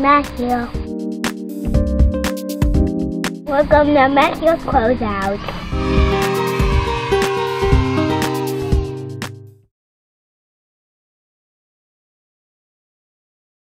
Matthews. Welcome to Matthews Closeout.